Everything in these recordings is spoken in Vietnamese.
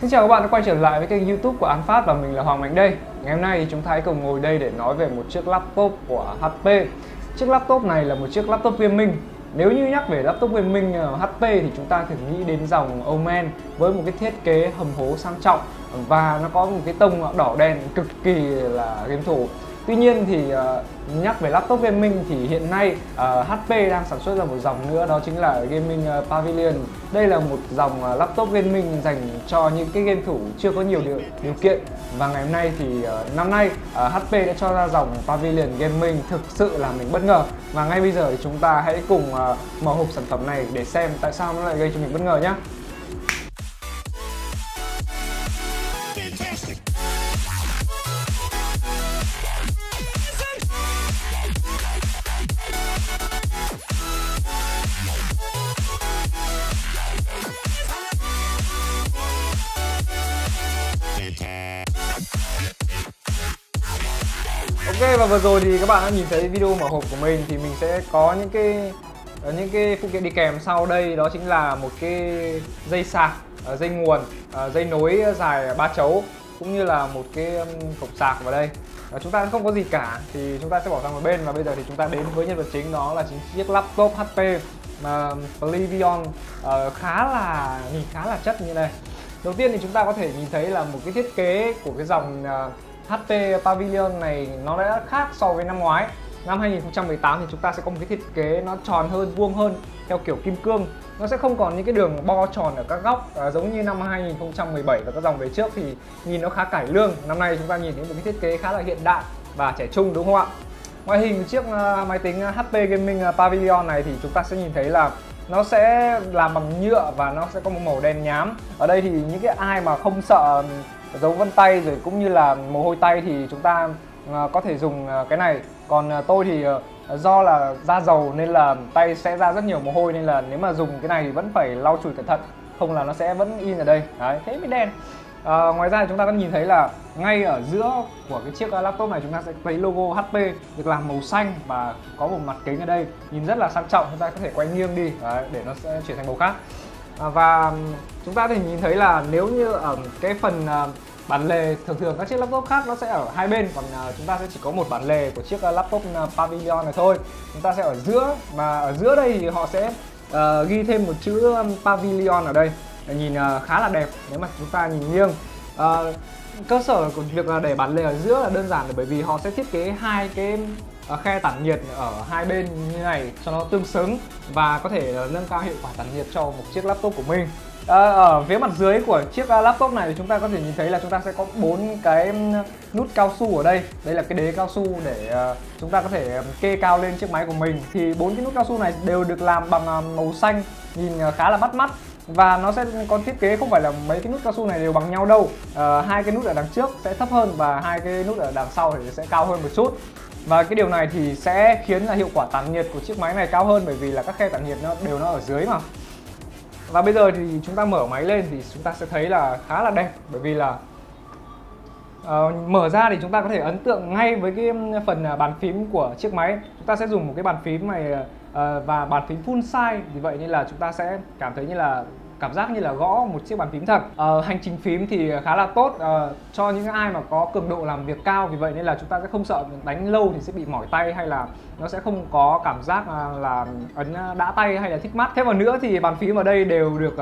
Xin chào các bạn đã quay trở lại với kênh YouTube của An Phát và mình là Hoàng Mạnh đây. Ngày hôm nay chúng ta hãy cùng ngồi đây để nói về một chiếc laptop của HP. Chiếc laptop này là một chiếc laptop gaming. Nếu như nhắc về laptop gaming HP thì chúng ta thường nghĩ đến dòng Omen với một cái thiết kế hầm hố sang trọng và nó có một cái tông đỏ đen cực kỳ là game thủ. Tuy nhiên thì nhắc về laptop gaming thì hiện nay HP đang sản xuất ra một dòng nữa, đó chính là gaming Pavilion. Đây là một dòng laptop gaming dành cho những cái game thủ chưa có nhiều điều kiện. Và ngày hôm nay thì năm nay HP đã cho ra dòng Pavilion Gaming thực sự là mình bất ngờ. Và ngay bây giờ thì chúng ta hãy cùng mở hộp sản phẩm này để xem tại sao nó lại gây cho mình bất ngờ nhé. Ok, và vừa rồi thì các bạn đã nhìn thấy video mở hộp của mình thì mình sẽ có những cái phụ kiện đi kèm sau đây, đó chính là một cái dây sạc, dây nguồn, dây nối dài 3 chấu cũng như là một cái cổng sạc vào đây. Chúng ta không có gì cả thì chúng ta sẽ bỏ sang một bên và bây giờ thì chúng ta đến với nhân vật chính, đó là chính chiếc laptop HP mà Pavilion khá là chất như này. Đầu tiên thì chúng ta có thể nhìn thấy là một cái thiết kế của cái dòng HP Pavilion này nó đã khác so với năm ngoái. Năm 2018 thì chúng ta sẽ có một cái thiết kế nó tròn hơn, vuông hơn theo kiểu kim cương. Nó sẽ không còn những cái đường bo tròn ở các góc giống như năm 2017 và các dòng về trước thì nhìn nó khá cải lương. Năm nay chúng ta nhìn thấy một cái thiết kế khá là hiện đại và trẻ trung, đúng không ạ? Ngoại hình chiếc máy tính HP Gaming Pavilion này thì chúng ta sẽ nhìn thấy là nó sẽ làm bằng nhựa và nó sẽ có một màu đen nhám. Ở đây thì những cái ai mà không sợ dấu vân tay rồi cũng như là mồ hôi tay thì chúng ta có thể dùng cái này. Còn tôi thì do là da dầu nên là tay sẽ ra rất nhiều mồ hôi, nên là nếu mà dùng cái này thì vẫn phải lau chùi cẩn thận, không là nó sẽ vẫn in ở đây. Đấy, thế mới đen. Ngoài ra chúng ta vẫn nhìn thấy là ngay ở giữa của cái chiếc laptop này chúng ta sẽ thấy logo HP được làm màu xanh và có một mặt kính ở đây nhìn rất là sang trọng. Chúng ta có thể quay nghiêng đi để nó sẽ chuyển thành màu khác. Và chúng ta thì nhìn thấy là nếu như ở cái phần bản lề, thường các chiếc laptop khác nó sẽ ở hai bên, còn chúng ta sẽ chỉ có một bản lề của chiếc laptop Pavilion này thôi. Chúng ta sẽ ở giữa, mà ở giữa đây thì họ sẽ ghi thêm một chữ Pavilion ở đây. Nhìn khá là đẹp nếu mà chúng ta nhìn nghiêng. Cơ sở của việc để bản lề ở giữa là đơn giản là bởi vì họ sẽ thiết kế hai cái khe tản nhiệt ở hai bên như này cho nó tương xứng và có thể nâng cao hiệu quả tản nhiệt cho một chiếc laptop của mình. Ở phía mặt dưới của chiếc laptop này thì chúng ta có thể nhìn thấy là chúng ta sẽ có 4 cái nút cao su ở đây. Đây là cái đế cao su để chúng ta có thể kê cao lên chiếc máy của mình. Thì 4 cái nút cao su này đều được làm bằng màu xanh, nhìn khá là bắt mắt. Và nó sẽ có thiết kế không phải là mấy cái nút cao su này đều bằng nhau đâu. Hai cái nút ở đằng trước sẽ thấp hơn và hai cái nút ở đằng sau thì sẽ cao hơn một chút. Và cái điều này thì sẽ khiến là hiệu quả tản nhiệt của chiếc máy này cao hơn, bởi vì là các khe tản nhiệt nó ở dưới mà. Và bây giờ thì chúng ta mở máy lên thì chúng ta sẽ thấy là khá là đẹp, bởi vì là mở ra thì chúng ta có thể ấn tượng ngay với cái phần bàn phím của chiếc máy. Chúng ta sẽ dùng một cái bàn phím này và bàn phím full size, vì vậy nên là chúng ta sẽ cảm giác như là gõ một chiếc bàn phím thật. Hành trình phím thì khá là tốt cho những ai mà có cường độ làm việc cao, vì vậy nên là chúng ta sẽ không sợ đánh lâu thì sẽ bị mỏi tay, hay là nó sẽ không có cảm giác là ấn đã tay hay là thích mắt. Thêm vào nữa thì bàn phím ở đây đều được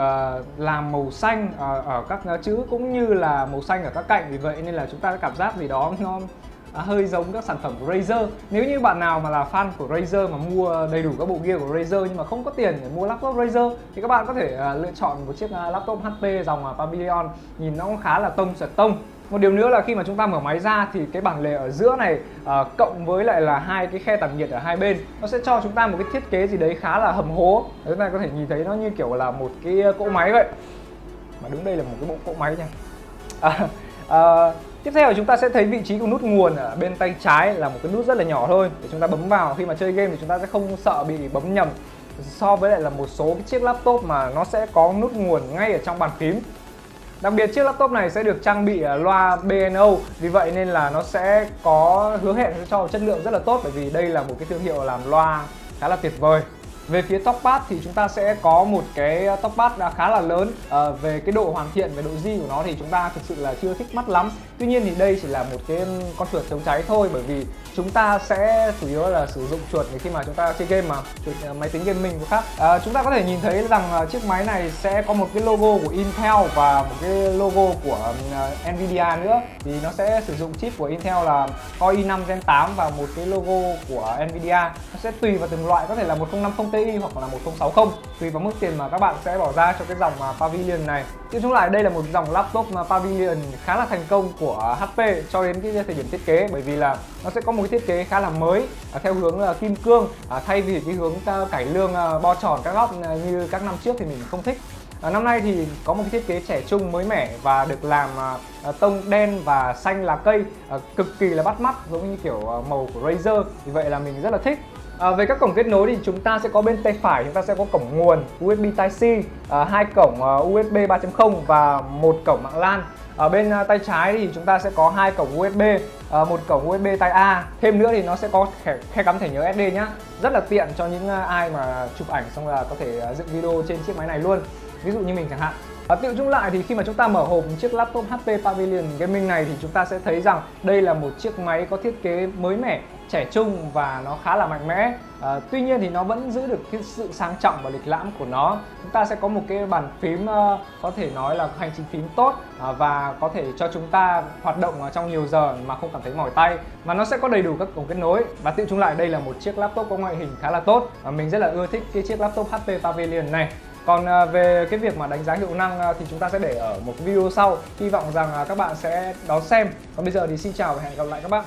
làm màu xanh ở các chữ cũng như là màu xanh ở các cạnh, vì vậy nên là chúng ta sẽ cảm giác gì đó nó hơi giống các sản phẩm của Razer. Nếu như bạn nào mà là fan của Razer mà mua đầy đủ các bộ gear của Razer nhưng mà không có tiền để mua laptop Razer thì các bạn có thể lựa chọn một chiếc laptop HP dòng Pavilion, nhìn nó cũng khá là tông sật tông. Một điều nữa là khi mà chúng ta mở máy ra thì cái bản lề ở giữa này cộng với lại là hai cái khe tản nhiệt ở hai bên nó sẽ cho chúng ta một cái thiết kế gì đấy khá là hầm hố. Chúng ta có thể nhìn thấy nó như kiểu là một cái cỗ máy vậy. Mà đúng đây là một cái bộ cỗ máy nha. Tiếp theo chúng ta sẽ thấy vị trí của nút nguồn ở bên tay trái là một cái nút rất là nhỏ thôi để chúng ta bấm vào. Khi mà chơi game thì chúng ta sẽ không sợ bị bấm nhầm so với lại là một số cái chiếc laptop mà nó sẽ có nút nguồn ngay ở trong bàn phím. Đặc biệt chiếc laptop này sẽ được trang bị loa B&O, vì vậy nên là nó sẽ có hứa hẹn cho chất lượng rất là tốt, bởi vì đây là một cái thương hiệu làm loa khá là tuyệt vời. Về phía top pad thì chúng ta sẽ có một cái top pad khá là lớn. Về cái độ hoàn thiện, về độ di của nó thì chúng ta thực sự là chưa thích mắt lắm. Tuy nhiên thì đây chỉ là một cái con chuột chống cháy thôi, bởi vì chúng ta sẽ chủ yếu là sử dụng chuột khi mà chúng ta chơi game, mà chuột máy tính gaming cũng khác. Chúng ta có thể nhìn thấy rằng chiếc máy này sẽ có một cái logo của Intel và một cái logo của Nvidia nữa. Thì nó sẽ sử dụng chip của Intel là Core i5 Gen 8 và một cái logo của Nvidia. Nó sẽ tùy vào từng loại, có thể là 1050 Ti hoặc là 1060, tùy vào mức tiền mà các bạn sẽ bỏ ra cho cái dòng Pavilion này. Tiếp xuống lại đây là một dòng laptop Pavilion khá là thành công của HP cho đến cái thời điểm thiết kế, bởi vì là nó sẽ có một cái thiết kế khá là mới theo hướng là kim cương thay vì cái hướng cải lương bo tròn các góc như các năm trước thì mình không thích. Năm nay thì có một cái thiết kế trẻ trung mới mẻ và được làm tông đen và xanh lá cây, cực kỳ là bắt mắt, giống như kiểu màu của Razer, vì vậy là mình rất là thích. Về các cổng kết nối thì chúng ta sẽ có bên tay phải chúng ta sẽ có cổng nguồn USB Type-C, hai cổng USB 3.0 và một cổng mạng LAN. Ở bên tay trái thì chúng ta sẽ có hai cổng USB, một cổng USB Type A. Thêm nữa thì nó sẽ có khe cắm thẻ nhớ SD nhá. Rất là tiện cho những ai mà chụp ảnh xong là có thể dựng video trên chiếc máy này luôn. Ví dụ như mình chẳng hạn. Tiệu chung lại thì khi mà chúng ta mở hộp chiếc laptop HP Pavilion Gaming này thì chúng ta sẽ thấy rằng đây là một chiếc máy có thiết kế mới mẻ, trẻ trung và nó khá là mạnh mẽ. Tuy nhiên thì nó vẫn giữ được cái sự sang trọng và lịch lãm của nó. Chúng ta sẽ có một cái bàn phím có thể nói là hành trình phím tốt và có thể cho chúng ta hoạt động trong nhiều giờ mà không cảm thấy mỏi tay. Và nó sẽ có đầy đủ các cổng kết nối. Và tiệu chung lại đây là một chiếc laptop có ngoại hình khá là tốt. Mình rất là ưa thích cái chiếc laptop HP Pavilion này. Còn về cái việc mà đánh giá hiệu năng thì chúng ta sẽ để ở một video sau. Hy vọng rằng các bạn sẽ đón xem. Còn bây giờ thì xin chào và hẹn gặp lại các bạn.